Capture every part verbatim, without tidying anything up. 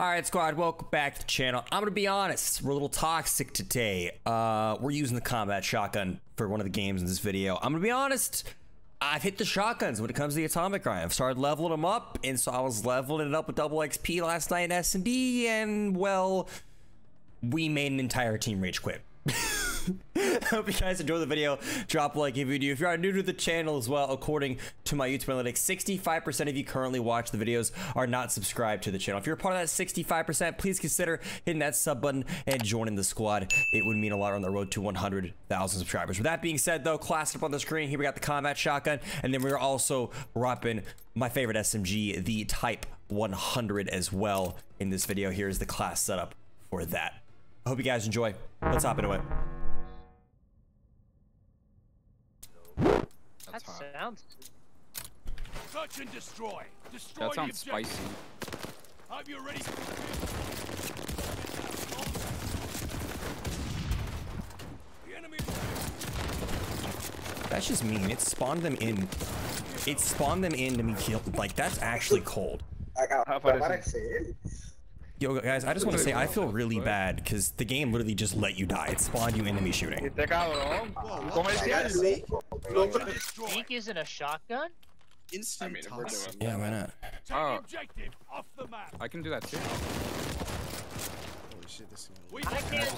All right, squad, welcome back to the channel. I'm gonna be honest, we're a little toxic today. Uh, we're using the combat shotgun for one of the games in this video. I'm gonna be honest, I've hit the shotguns when it comes to the atomic grind. I've started leveling them up, and so I was leveling it up with double X P last night in S and D, and well, we made an entire team rage quit. I hope you guys enjoy the video. Drop a like if you do. If you are new to the channel as well, according to my YouTube analytics, sixty-five percent of you currently watch the videos are not subscribed to the channel. If you're a part of that sixty-five percent, please consider hitting that sub button and joining the squad. It would mean a lot on the road to one hundred thousand subscribers. With that being said, though, class up on the screen. Here we got the combat shotgun, and then we're also ropping my favorite S M G, the type one hundred, as well in this video. Here's the class setup for that. I hope you guys enjoy. Let's hop into it. That's that hot. Sounds. Search and destroy. Destroy that sounds the spicy. Have you ready? The enemy. That's just mean. It spawned them in. It spawned them in to me kill. Like that's actually cold. I got. How far is it? Yo guys, I just want to say I feel really bad because the game literally just let you die. It spawned you enemy shooting. Ink isn't a shotgun? Instant I mean, yeah, why not? Oh. I can do that too. Holy shit, this is I can't.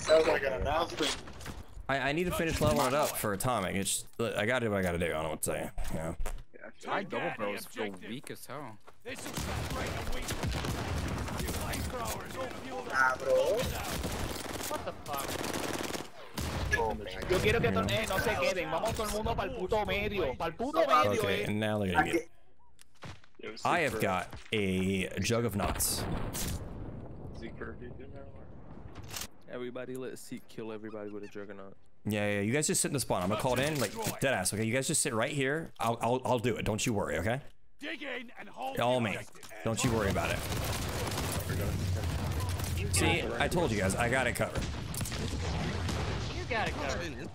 Sounds like an announcement. I, I need to finish leveling it up for atomic. It's just, I gotta do what I gotta do. I don't know what to say. Yeah. Yeah, my double throw is so weak as hell. Ah, bro. What the fuck? Yo quiero que torneen, no sé queden. Vamos todo el mundo para el puto medio. Para el puto medio. Okay, and now look at it. I have got a jug of knots. Everybody, let's see, kill everybody with a juggernaut. Yeah, yeah, you guys just sit in the spawn. I'm gonna call it in, like, dead ass, okay? You guys just sit right here. I'll, I'll, I'll do it. Don't you worry, okay? Dig in and hold all me. Don't you worry about it. See, I told you guys, I got it covered. You got it covered.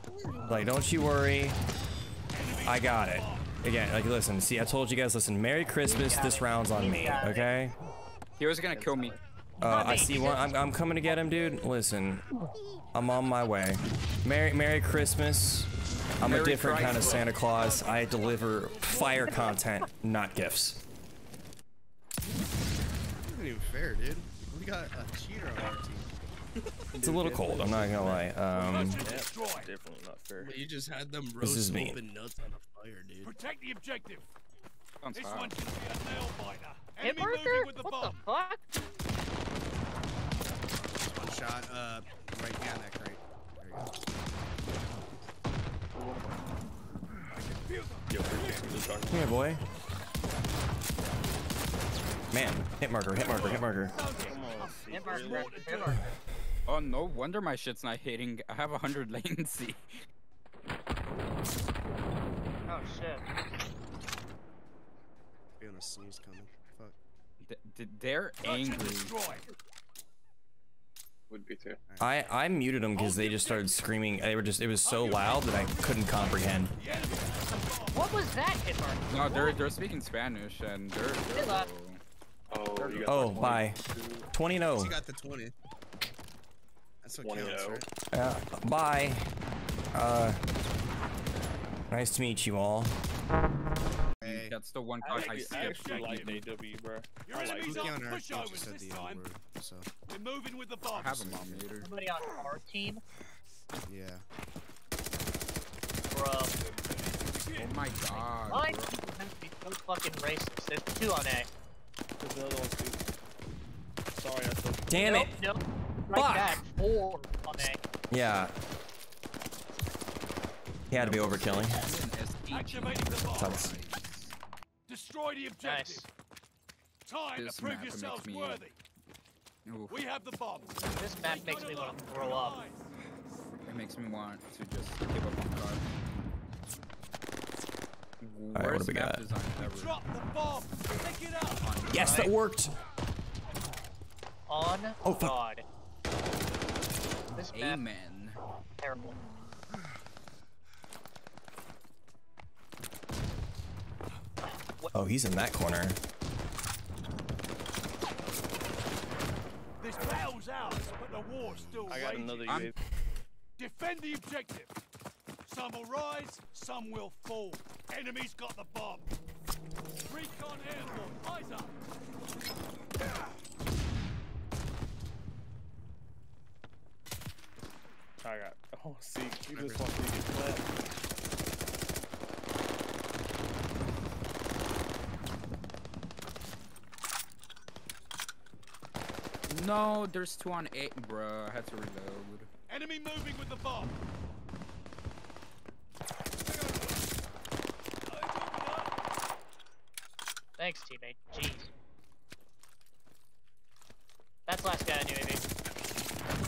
Like, don't you worry. I got it. Again, like, listen, see, I told you guys, listen, Merry Christmas, this round's on me, okay? He was gonna kill me. Uh, I see one. I'm, I'm coming to get him, dude. Listen, I'm on my way. Merry Merry Christmas. I'm Merry a different Christ kind of Santa Claus. I deliver fire content, not gifts. This isn't even fair, dude. We got a cheater on our team. It's a little cold. I'm not gonna lie. Um, definitely not fair. You just had them roast open nuts on a fire, dude. Protect the objective. Sounds this hard. One should be a nail biter. Hit marker? With the what bomb. The fuck? Shot uh right down that crate. There you go. Come here, boy. Man, hit marker, hit marker, hit marker. Hit marker, hit marker. Oh, no wonder my shit's not hitting. I have one hundred latency. Oh shit. Feeling a sneeze coming. Fuck. D d they're angry. Would be too. I I muted them because they just started screaming. They were just it was so loud that I couldn't comprehend. What was that, Hitmark? No, they're they're speaking Spanish and they're. they're oh, oh, you got oh the bye. twenty and oh. You got the twenty. That's what counts, right? Yeah. Bye. Uh. Nice to meet you all. Hey. That's the one card I, I skipped. I like A W, bro. Your enemies are push over this time. So. We're moving with the bombs. I have a bomb later. Somebody on our team? Yeah. Bro. Oh my god. Why do people have to be so fucking racist? There's two on A. There's another one too. Sorry, I took. Damn it. Nope, nope. Fuck. Like that. Four on A. Yeah. He had to be overkilling. Activating the bomb. Nice. Destroy the objective. Nice. Time to prove yourselves worthy. Oof. We have the bomb. This map makes me want to throw up. It makes me want to just give up on God. Alright, what do we got? Drop the bomb. Take it out. Yes, that worked. On oh, God. This map, amen. Terrible. Oh, he's in that corner. This battle's ours, but the war's still I got another U A V. Defend the objective. Some will rise, some will fall. Enemy's got the bomb. Recon airborne, eyes up. I got. Oh, see, you just want me to get flat. No, there's two on eight, bro. I had to reload. Enemy moving with the bomb. Thanks, teammate. Jeez. That's the last guy I knew, baby.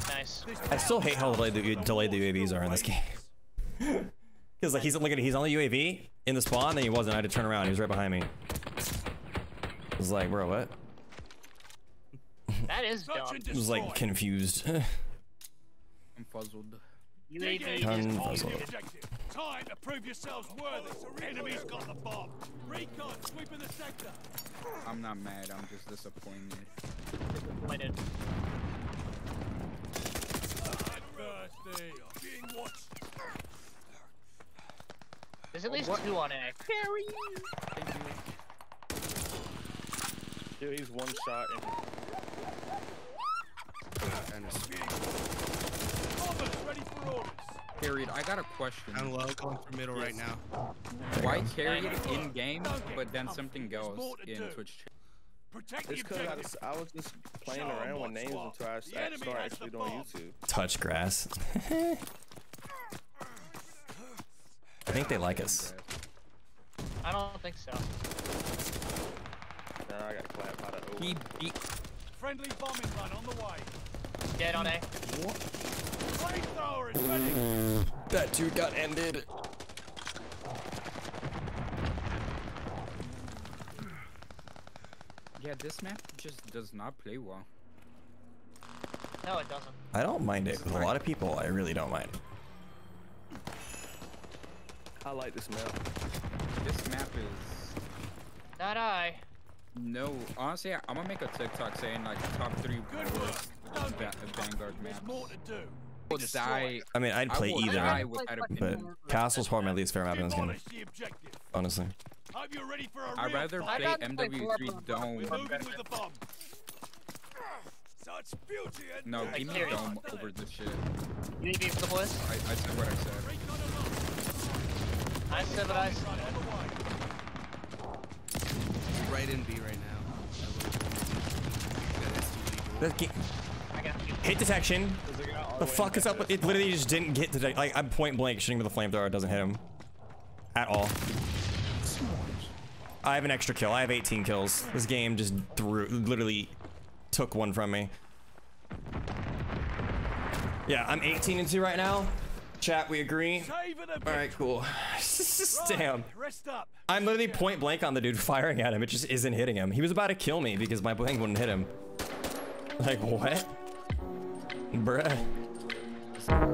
Nice. I still hate how delayed the, delayed the U A Vs are in this game. Because like he's looking, he's on the U A V in the spawn, then he wasn't. I had to turn around. He was right behind me. I was like, bro, what? That is dumb. It was like confused. I'm puzzled. U A V I'm puzzled. Time to prove yourselves worthy. Enemies got the bomb. Recon sweeping the sector. I'm not mad. I'm just disappointed. Disappointed. There's at least oh, two on A. Carry you. Dude, he's one shot in. Carried, I got a question. I'm low going for middle yes. right now. Why carry it in game, but then something goes in Twitch chat? It's because I, just, I was just playing around with names until I started actually doing YouTube. Touch grass. I think they like us. I don't think so. Nah, I got clapped by the over. He beat. Friendly bombing run on the way. Dead on A. What? Flamethrower is ready. That dude got ended. Yeah, this map just does not play well. No, it doesn't. I don't mind it. With a lot of people, I really don't mind. I like this map. This map is... Not I. No, honestly, I'm gonna make a TikTok saying like top three worst Vanguard maps. I would die. I mean, I'd play either, die, but Castle's probably my least favorite map in this game. Honestly, I'd rather play M W three Dome. No, give me Dome over this shit. You need me for the boys? I, I said what I said. I said what I said. Right in B right now. Hit detection. The fuck is up with it? Literally just didn't get detect. Like I'm point blank shooting with a flamethrower. It doesn't hit him at all. I have an extra kill. I have eighteen kills. This game just threw, literally took one from me. Yeah, I'm eighteen and two right now. Chat, we agree. All right, cool. Damn. I'm literally point blank on the dude, firing at him. It just isn't hitting him. He was about to kill me because my blank wouldn't hit him. Like, what? Bruh.